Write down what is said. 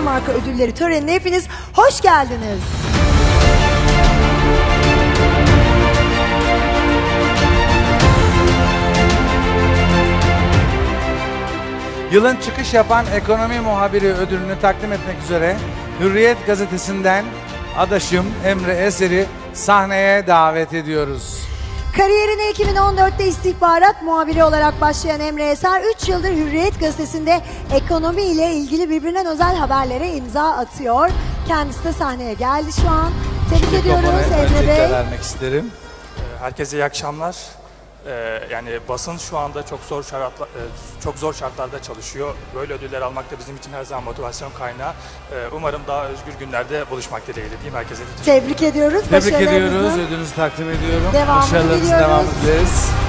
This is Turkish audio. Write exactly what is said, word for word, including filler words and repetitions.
Lider Marka Ödülleri törenine hepiniz hoş geldiniz. Yılın çıkış yapan ekonomi muhabiri ödülünü takdim etmek üzere Hürriyet Gazetesi'nden adaşım Emre Esen'i sahneye davet ediyoruz. Kariyerine iki bin on dörtte istihbarat muhabiri olarak başlayan Emre Esen üç yıldır Hürriyet Gazetesi'nde ekonomi ile ilgili birbirinden özel haberlere imza atıyor. Kendisi de sahneye geldi şu an. Tebrik Şimdi ediyoruz Emre Bey. Vermek isterim. Herkese iyi akşamlar. Ee, yani basın şu anda çok zor şartla, çok zor şartlarda çalışıyor. Böyle ödüller almak da bizim için her zaman motivasyon kaynağı. Ee, umarım daha özgür günlerde buluşmak dileğiyle diyeyim herkese. Tebrik ediyoruz. Tebrik ediyoruz. Ödülünüzü takdim ediyorum. Başarılarınızın devamını dileriz.